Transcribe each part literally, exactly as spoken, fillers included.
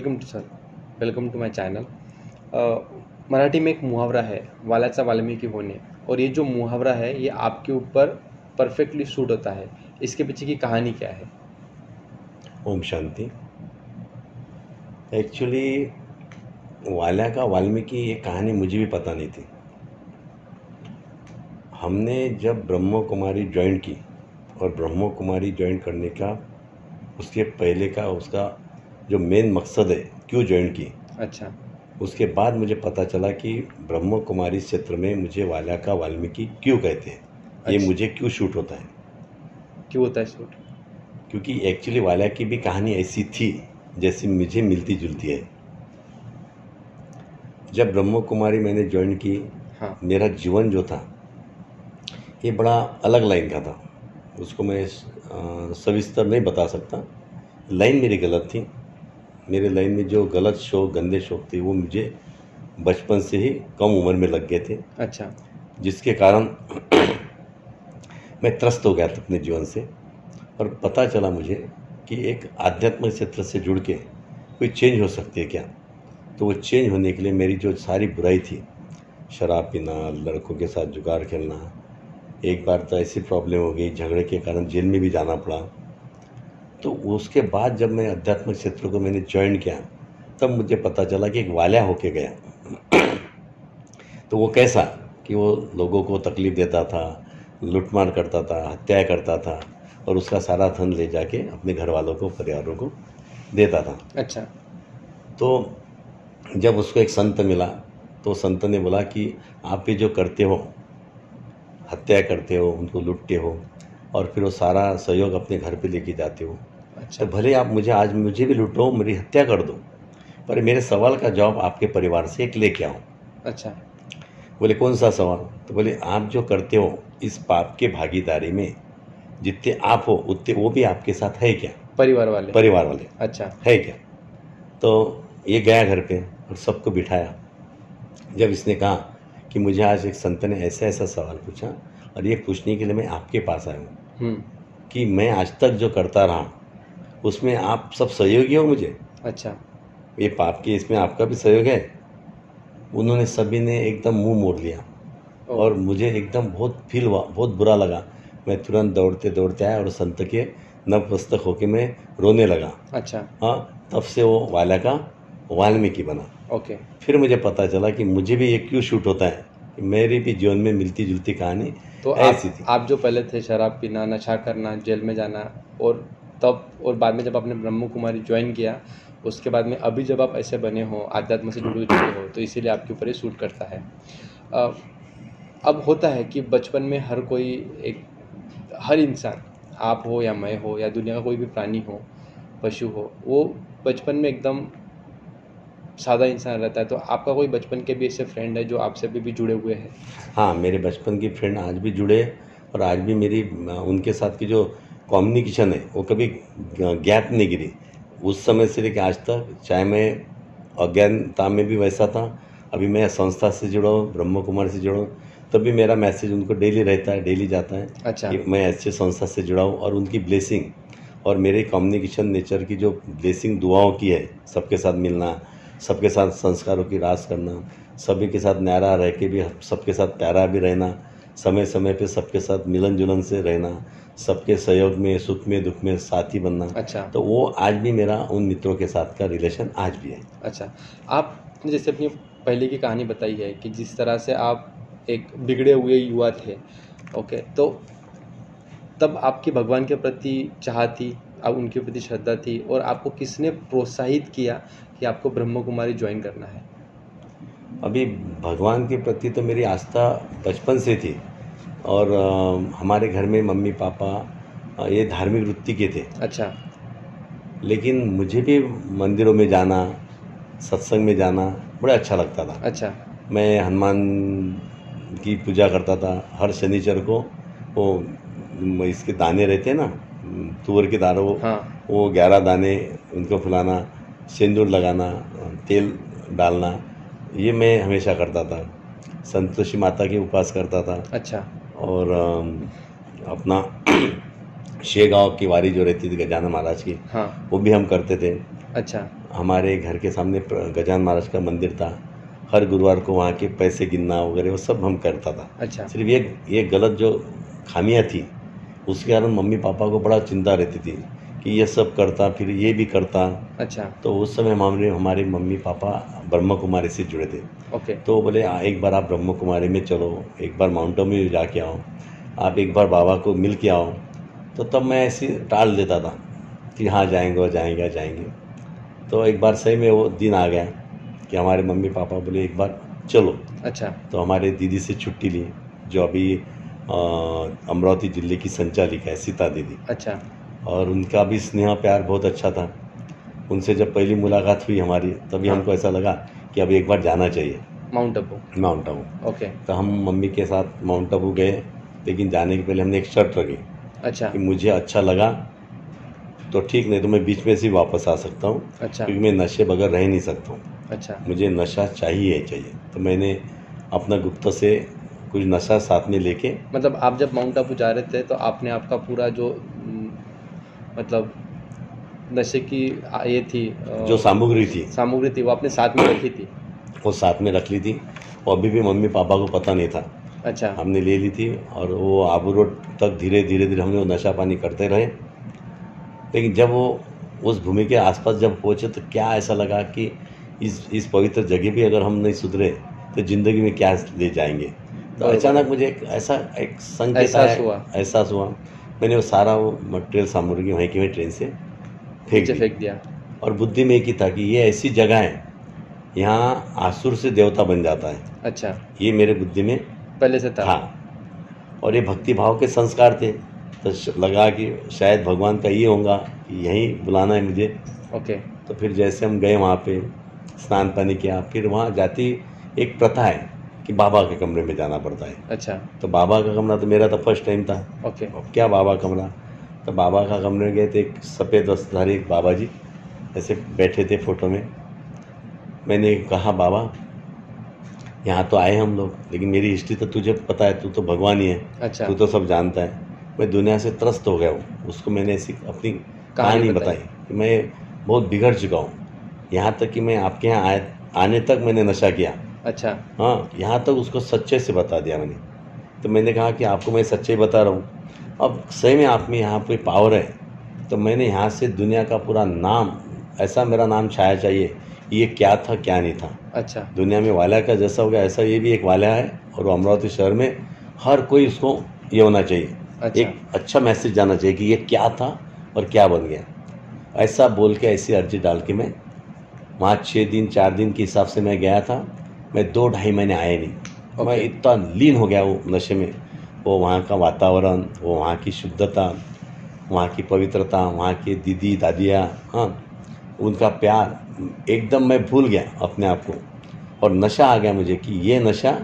Welcome to sir welcome to my channel. Marathi में एक मुहावरा है, वाल्याचा वाल्मिकी होणे। और ये जो मुहावरा है ये आपके ऊपर परफेक्टली सूट होता है। इसके पीछे की कहानी क्या है? ओम शांति। एक्चुअली वाल्या का वाल्मीकि, ये कहानी मुझे भी पता नहीं थी। हमने जब ब्रह्म कुमारी ज्वाइन की, और ब्रह्म कुमारी ज्वाइन करने का उसके पहले का उसका जो मेन मकसद है क्यों ज्वाइन की, अच्छा, उसके बाद मुझे पता चला कि ब्रह्म कुमारी क्षेत्र में मुझे वाल्या का वाल्मीकि क्यों कहते हैं। अच्छा। ये मुझे क्यों शूट होता है, क्यों होता है शूट? क्योंकि एक्चुअली वाल्या की भी कहानी ऐसी थी जैसी मुझे मिलती जुलती है। जब ब्रह्म कुमारी मैंने ज्वाइन की, हाँ, मेरा जीवन जो था ये बड़ा अलग लाइन का था। उसको मैं सविस्तर नहीं बता सकता। लाइन मेरी गलत थी। मेरे लाइन में जो गलत शौक, गंदे शौक थे वो मुझे बचपन से ही कम उम्र में लग गए थे। अच्छा। जिसके कारण मैं त्रस्त हो गया था अपने जीवन से। और पता चला मुझे कि एक आध्यात्मिक क्षेत्र से जुड़ के कोई चेंज हो सकती है क्या। तो वो चेंज होने के लिए मेरी जो सारी बुराई थी, शराब पीना, लड़कों के साथ जुगाड़ खेलना, एक बार तो ऐसी प्रॉब्लम हो गई झगड़े के कारण जेल में भी जाना पड़ा। तो उसके बाद जब मैं आध्यात्मिक क्षेत्र को मैंने ज्वाइन किया, तब मुझे पता चला कि एक वाल्या होके गया। तो वो कैसा कि वो लोगों को तकलीफ़ देता था, लूटमार करता था, हत्याएं करता था, और उसका सारा धन ले जाके अपने घर वालों को, परिवारों को देता था। अच्छा। तो जब उसको एक संत मिला, तो संत ने बोला कि आप ये जो करते हो, हत्या करते हो, उनको लूटते हो, और फिर वो सारा सहयोग अपने घर पे लेके जाते हो। अच्छा। तो भले आप मुझे आज मुझे भी लूटो, मेरी हत्या कर दो, पर मेरे सवाल का जवाब आपके परिवार से एक लेके आओ। अच्छा। बोले कौन सा सवाल? तो बोले आप जो करते हो इस पाप के भागीदारी में जितने आप हो उतने वो भी आपके साथ है क्या, परिवार वाले परिवार वाले अच्छा है क्या। तो ये गया घर पे और सबको बिठाया। जब इसने कहा कि मुझे आज एक संत ने ऐसा ऐसा सवाल पूछा, और ये पूछने के लिए मैं आपके पास आया हूँ कि मैं आज तक जो करता रहा उसमें आप सब सहयोगी हो मुझे। अच्छा। ये पाप के इसमें आपका भी सहयोग है। उन्होंने सभी ने एकदम मुंह मोड़ लिया, और मुझे एकदम बहुत फील हुआ, बहुत बुरा लगा। मैं तुरंत दौड़ते दौड़ते आया और संत के नतमस्तक होके मैं रोने लगा। अच्छा। हाँ, तब से वो वाल्या का वाल्मीकि बना। ओके। फिर मुझे पता चला कि मुझे भी ये क्यों शूट होता है, मेरी भी जीवन में मिलती जुलती कहानी तो ऐसी थी। आप जो पहले थे शराब पीना, नशा करना, जेल में जाना, और तब और बाद में जब आपने ब्रह्म कुमारी ज्वाइन किया, उसके बाद में अभी जब आप ऐसे बने हो, आध्यात्म से जुड़े हो, तो इसीलिए आपके ऊपर ये सूट करता है। अब होता है कि बचपन में हर कोई, एक हर इंसान, आप हो या मैं हो या दुनिया का कोई भी प्राणी हो, पशु हो, वो बचपन में एकदम सादा इंसान रहता है। तो आपका कोई बचपन के भी ऐसे फ्रेंड है जो आपसे अभी भी जुड़े हुए हैं? हाँ, मेरे बचपन की फ्रेंड आज भी जुड़े, और आज भी मेरी उनके साथ की जो कम्युनिकेशन है वो कभी गैप नहीं गिरी। उस समय से लेकर आज तक, चाहे मैं अज्ञानता में भी वैसा था, अभी मैं संस्था से जुड़ा हूँ, ब्रह्म कुमारी से जुड़ा हूँ, तब भी मेरा मैसेज उनको डेली रहता है, डेली जाता है। अच्छा। कि मैं अच्छे संस्था से जुड़ा हूँ, और उनकी ब्लेसिंग और मेरे कम्युनिकेशन नेचर की जो ब्लेसिंग दुआओं की है, सबके साथ मिलना, सबके साथ संस्कारों की रास करना, सभी के साथ न्यारा रह के भी सबके साथ प्यारा भी रहना, समय समय पे सबके साथ मिलन जुलन से रहना, सबके सहयोग में, सुख में, दुख में साथी बनना। अच्छा। तो वो आज भी मेरा उन मित्रों के साथ का रिलेशन आज भी है। अच्छा। आप जैसे अपनी पहले की कहानी बताई है कि जिस तरह से आप एक बिगड़े हुए युवा थे, ओके, तो तब आपकी भगवान के प्रति चाह थी, अब उनके प्रति श्रद्धा थी, और आपको किसने प्रोत्साहित किया कि आपको ब्रह्म कुमारी ज्वाइन करना है? अभी भगवान के प्रति तो मेरी आस्था बचपन से थी, और आ, हमारे घर में मम्मी पापा आ, ये धार्मिक वृत्ति के थे। अच्छा। लेकिन मुझे भी मंदिरों में जाना, सत्संग में जाना बड़ा अच्छा लगता था। अच्छा। मैं हनुमान की पूजा करता था। हर शनिचर को वो इसके दाने रहते ना, तुअर के दाने, वो हाँ। वो ग्यारह दाने उनको फुलाना, सिंदूर लगाना, तेल डालना, ये मैं हमेशा करता था। संतोषी माता के उपवास करता था। अच्छा। और अपना शेगांव की वारी जो रहती थी गजानन महाराज की, हाँ, वो भी हम करते थे। अच्छा। हमारे घर के सामने गजानन महाराज का मंदिर था, हर गुरुवार को वहाँ के पैसे गिनना वगैरह वो सब हम करता था। अच्छा। सिर्फ ये ये गलत जो खामियाँ थी उसके कारण मम्मी पापा को बड़ा चिंता रहती थी कि ये सब करता फिर ये भी करता। अच्छा। तो उस समय मामले हमारे मम्मी पापा ब्रह्म कुमारी से जुड़े थे। ओके। तो बोले एक बार आप ब्रह्म कुमारी में चलो, एक बार माउंट आबू जा के आओ, आप एक बार बाबा को मिल के आओ। तो तब मैं ऐसे टाल देता था कि हाँ जाएंगे जाएंगे जाएंगे। तो एक बार सही में वो दिन आ गया कि हमारे मम्मी पापा बोले एक बार चलो। अच्छा। तो हमारे दीदी से छुट्टी ली जो अभी अमरावती जिले की संचालिका है सीता दीदी। अच्छा। और उनका भी स्नेह प्यार बहुत अच्छा था। उनसे जब पहली मुलाकात हुई हमारी तभी हाँ। हमको ऐसा लगा कि अब एक बार जाना चाहिए माउंट आबू। माउंट आबू। ओके। तो हम मम्मी के साथ माउंट आबू गए, लेकिन जाने के पहले हमने एक शर्त रखी। अच्छा। कि मुझे अच्छा लगा तो ठीक, नहीं तो मैं बीच में से वापस आ सकता हूँ। अच्छा। क्योंकि मैं नशे बगैर रह नहीं सकता हूँ। अच्छा। मुझे नशा चाहिए चाहिए तो मैंने अपना गुप्त से कुछ नशा साथ में लेके, मतलब आप जब माउंट आबू जा रहे थे तो आपने आपका पूरा जो मतलब नशे की ये थी जो सामग्री थी सामग्री थी वो आपने साथ में रखी थी, वो साथ में रख ली थी और अभी भी मम्मी पापा को पता नहीं था। अच्छा। हमने ले ली थी और वो आबू रोड तक धीरे धीरे धीरे हमने वो नशा पानी करते रहे। लेकिन जब वो उस भूमि के आसपास जब पहुँचे तो क्या ऐसा लगा कि इस इस पवित्र जगह भी अगर हम नहीं सुधरे तो ज़िंदगी में क्या ले जाएंगे। तो अचानक मुझे एक ऐसा एक संकेत हुआ, एहसास हुआ। मैंने वो सारा वो मटेरियल सामग्री वहीं की वहीं ट्रेन से फेंक फेंक दिया और बुद्धि में एक ही था कि ये ऐसी जगह है यहाँ आसुर से देवता बन जाता है। अच्छा। ये मेरे बुद्धि में पहले से था। हाँ। और ये भक्ति भाव के संस्कार थे तो लगा कि शायद भगवान का ये होगा कि यहीं बुलाना है मुझे। ओके। तो फिर जैसे हम गए वहाँ पे स्नान पानी किया, फिर वहाँ जाती एक प्रथा है कि बाबा के कमरे में जाना पड़ता है। अच्छा। तो बाबा का कमरा तो मेरा तो फर्स्ट टाइम था। ओके। अब क्या बाबा कमरा, तो बाबा का कमरे में गए थे। एक सफ़ेद वस्त्रधारी एक बाबा जी ऐसे बैठे थे फोटो में। मैंने कहा बाबा यहाँ तो आए हम लोग, लेकिन मेरी हिस्ट्री तो तुझे पता है, तू तो भगवान ही है। अच्छा। तू तो सब जानता है। मैं दुनिया से त्रस्त हो गया हूँ। उसको मैंने ऐसी अपनी कहानी बताई कि मैं बहुत बिगड़ चुका हूँ, यहाँ तक कि मैं आपके यहाँ आने तक मैंने नशा किया। अच्छा। हाँ, यहाँ तक उसको सच्चे से बता दिया मैंने। तो मैंने कहा कि आपको मैं सच्चे बता रहा हूँ, अब सही में आप में यहाँ पे पावर है। तो मैंने यहाँ से दुनिया का पूरा नाम, ऐसा मेरा नाम छाया चाहिए, ये क्या था क्या नहीं था। अच्छा। दुनिया में वाला का जैसा हो गया ऐसा ये भी एक वाला है और अमरावती शहर में हर कोई उसको ये होना चाहिए। अच्छा। एक अच्छा मैसेज जाना चाहिए कि ये क्या था और क्या बन गया। ऐसा बोल के ऐसी अर्जी डाल के मैं वहाँ छः दिन चार दिन के हिसाब से मैं गया था। मैं दो ढाई महीने आया नहीं। मैं इतना लीन हो गया वो नशे में, वो वहाँ का वातावरण, वो वहाँ की शुद्धता, वहाँ की पवित्रता, वहाँ के दीदी दादियाँ, हाँ उनका प्यार, एकदम मैं भूल गया अपने आप को। और नशा आ गया मुझे कि ये नशा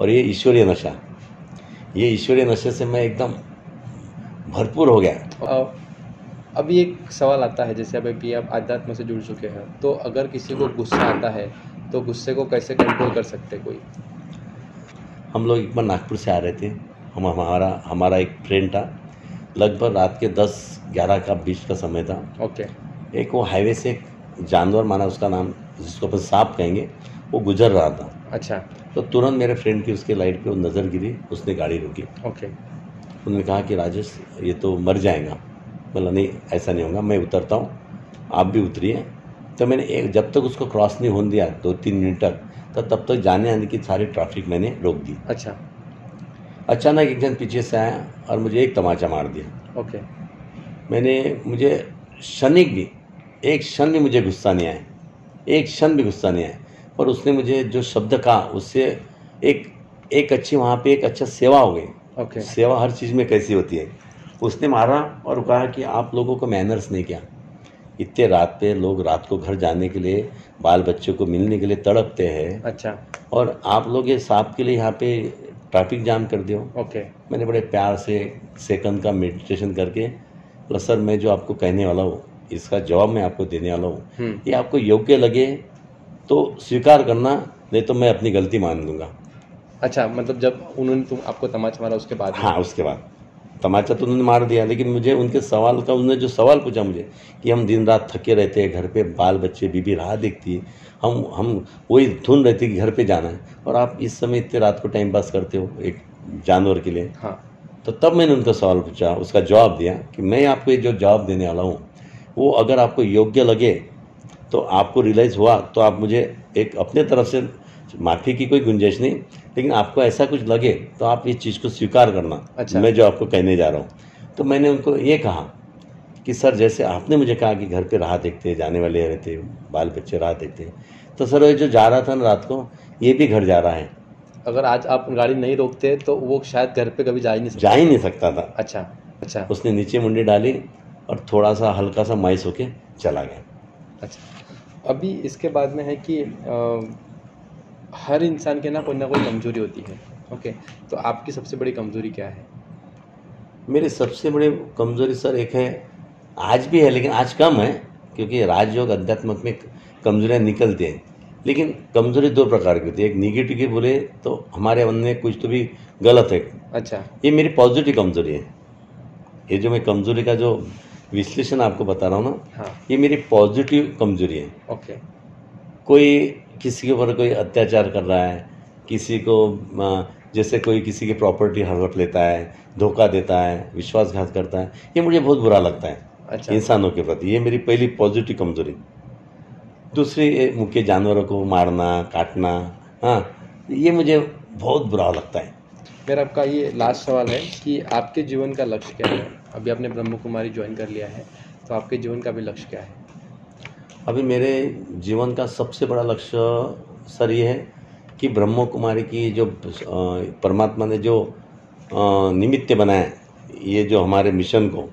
और ये ईश्वरीय नशा, ये ईश्वरीय नशे से मैं एकदम भरपूर हो गया। अभी एक सवाल आता है, जैसे अभी आप आध्यात्म से जुड़ चुके हैं तो अगर किसी को गुस्सा आता है तो गुस्से को कैसे कंट्रोल कर सकते कोई? हम लोग एक बार नागपुर से आ रहे थे, हम हमारा हमारा एक फ्रेंड था, लगभग रात के दस ग्यारह का बीच का समय था। ओके। एक वो हाईवे से एक जानवर माना उसका नाम जिसको अपन सांप कहेंगे वो गुजर रहा था। अच्छा। तो तुरंत मेरे फ्रेंड की उसके लाइट पे वो नज़र गिरी, उसने गाड़ी रोकी। ओके। उन्होंने कहा कि राजेश ये तो मर जाएगा। बोला नहीं ऐसा नहीं होगा, मैं उतरता हूँ आप भी उतरिए। तो मैंने एक जब तक उसको क्रॉस नहीं होने दिया दो तीन मिनट तक, तो तब तक जाने आने की सारी ट्रैफिक मैंने रोक दी। अच्छा। अचानक एक जन पीछे से आया और मुझे एक तमाचा मार दिया। ओके। मैंने मुझे क्षणिक भी एक क्षण भी मुझे गुस्सा नहीं आया, एक क्षण भी गुस्सा नहीं आया। पर उसने मुझे जो शब्द कहा उससे एक एक अच्छी वहाँ पे एक अच्छा सेवा हो गई। ओके। सेवा हर चीज़ में कैसी होती है। उसने मारा और कहा कि आप लोगों को मैनर्स नहीं किया, इतने रात पे लोग रात को घर जाने के लिए बाल बच्चों को मिलने के लिए तड़पते हैं। अच्छा। और आप लोग ये सांप के लिए यहाँ पे ट्रैफिक जाम कर दियो। ओके। मैंने बड़े प्यार से सेकंड का मेडिटेशन करके बोला सर मैं जो आपको कहने वाला हूँ इसका जवाब मैं आपको देने वाला हूँ, ये आपको योग्य लगे तो स्वीकार करना, नहीं तो मैं अपनी गलती मान लूँगा। अच्छा। मतलब जब उन्होंने तुम आपको तमाचा मारा उसके बाद? हाँ उसके बाद। तमाचा तो उन्होंने मार दिया, लेकिन मुझे उनके सवाल का, उन्होंने जो सवाल पूछा मुझे कि हम दिन रात थके रहते हैं, घर पे बाल बच्चे बीबी राह देखती है, हम हम वही धुन रहती है कि घर पे जाना है, और आप इस समय इतने रात को टाइम पास करते हो एक जानवर के लिए। हाँ। तो तब मैंने उनका सवाल पूछा, उसका जवाब दिया कि मैं आपको जो जवाब देने वाला हूँ वो अगर आपको योग्य लगे तो आपको रियलाइज़ हुआ तो आप मुझे एक अपने तरफ से, माफ़ी की कोई गुंजाइश नहीं, लेकिन आपको ऐसा कुछ लगे तो आप इस चीज़ को स्वीकार करना। अच्छा। मैं जो आपको कहने जा रहा हूँ। तो मैंने उनको ये कहा कि सर जैसे आपने मुझे कहा कि घर पे राह देखते, जाने वाले रहते, बाल बच्चे राह देखते, तो सर ये जो जा रहा था ना रात को, ये भी घर जा रहा है। अगर आज आप गाड़ी नहीं रोकते तो वो शायद घर पर कभी जा ही नहीं जा ही नहीं सकता था। अच्छा अच्छा। उसने नीचे मुंडी डाली और थोड़ा सा हल्का सा मायूस होके चला गया। अच्छा। अभी इसके बाद में है कि हर इंसान के ना कोई ना कोई कमजोरी होती है। ओके, तो आपकी सबसे बड़ी कमजोरी क्या है? मेरी सबसे बड़ी कमजोरी सर एक है, आज भी है लेकिन आज कम है, क्योंकि राजयोग अध्यात्मक में कमजोरियाँ निकलती हैं। लेकिन कमजोरी दो प्रकार की होती है, एक निगेटिव की बोले तो हमारे मन में कुछ तो भी गलत है। अच्छा। ये मेरी पॉजिटिव कमजोरी है। ये जो मैं कमजोरी का जो विश्लेषण आपको बता रहा हूँ ना। हाँ। ये मेरी पॉजिटिव कमजोरी है। ओके। कोई किसी के ऊपर कोई अत्याचार कर रहा है, किसी को जैसे कोई किसी की प्रॉपर्टी हड़प लेता है, धोखा देता है, विश्वासघात करता है, ये मुझे बहुत बुरा लगता है। अच्छा। इंसानों के प्रति ये मेरी पहली पॉजिटिव कमजोरी। दूसरी मुख्य जानवरों को मारना काटना, हाँ, ये मुझे बहुत बुरा लगता है। मेरा आपका ये लास्ट सवाल है कि आपके जीवन का लक्ष्य क्या है? अभी आपने ब्रह्म कुमारी ज्वाइन कर लिया है, तो आपके जीवन का भी लक्ष्य क्या है? अभी मेरे जीवन का सबसे बड़ा लक्ष्य सर ये है कि ब्रह्म कुमारी की जो परमात्मा ने जो निमित्त बनाया, ये जो हमारे मिशन को,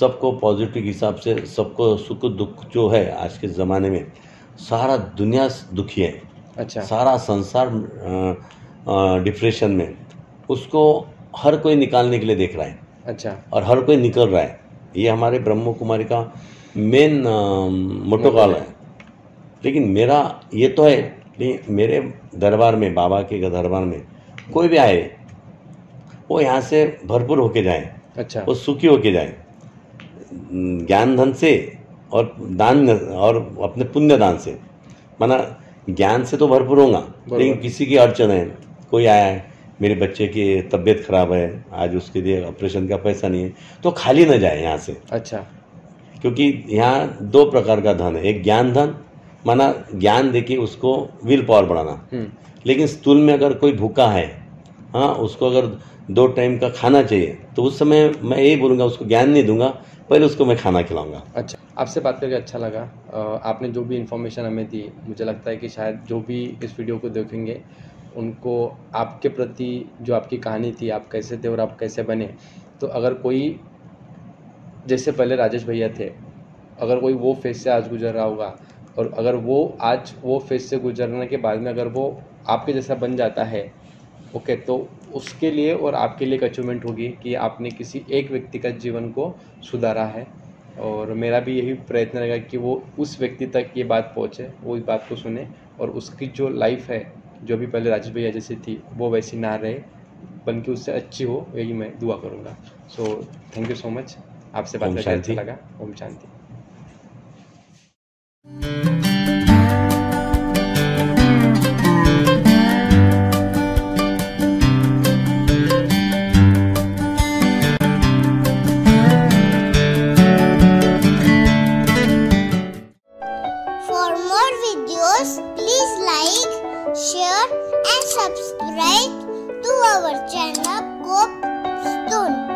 सबको पॉजिटिव हिसाब से, सबको सुख दुख जो है आज के ज़माने में सारा दुनिया दुखी है। अच्छा। सारा संसार डिप्रेशन में, उसको हर कोई निकालने के लिए देख रहा है। अच्छा। और हर कोई निकल रहा है, ये हमारे ब्रह्म कुमारी का मेन मोटोकॉल है। लेकिन मेरा ये तो है, लेकिन मेरे दरबार में, बाबा के दरबार में कोई भी आए वो यहाँ से भरपूर होके जाए। अच्छा। वो सुखी होके जाए, ज्ञान धन से और दान और अपने पुण्य दान से। माना ज्ञान से तो भरपूर होगा, लेकिन किसी की अड़चन है, कोई आया है, मेरे बच्चे की तबीयत खराब है, आज उसके लिए ऑपरेशन का पैसा नहीं है, तो खाली ना जाए यहाँ से। अच्छा। क्योंकि यहाँ दो प्रकार का धन है, एक ज्ञान धन, माना ज्ञान देके उसको विल पावर बढ़ाना। लेकिन स्थूल में अगर कोई भूखा है, हाँ, उसको अगर दो टाइम का खाना चाहिए, तो उस समय मैं यही बोलूँगा, उसको ज्ञान नहीं दूंगा, पहले उसको मैं खाना खिलाऊंगा। अच्छा। आपसे बात करके अच्छा लगा। आपने जो भी इन्फॉर्मेशन हमें दी, मुझे लगता है कि शायद जो भी इस वीडियो को देखेंगे उनको आपके प्रति जो आपकी कहानी थी, आप कैसे थे और आप कैसे बने, तो अगर कोई जैसे पहले राजेश भैया थे, अगर कोई वो फेस से आज गुजर रहा होगा और अगर वो आज वो फेस से गुजरने के बाद में अगर वो आपके जैसा बन जाता है, ओके, तो उसके लिए और आपके लिए एक अचीवमेंट होगी कि आपने किसी एक व्यक्ति का जीवन को सुधारा है। और मेरा भी यही प्रयत्न रहेगा कि वो उस व्यक्ति तक ये बात पहुँचे, वो इस बात को सुने और उसकी जो लाइफ है, जो भी पहले राजेश भैया जैसी थी, वो वैसी ना रहे बल्कि उससे अच्छी हो, यही मैं दुआ करूँगा। So thank you so much, आपसे बात करके अच्छा लगा। Om Shanti. For more videos, please like, share and subscribe to our channel Cope Stone.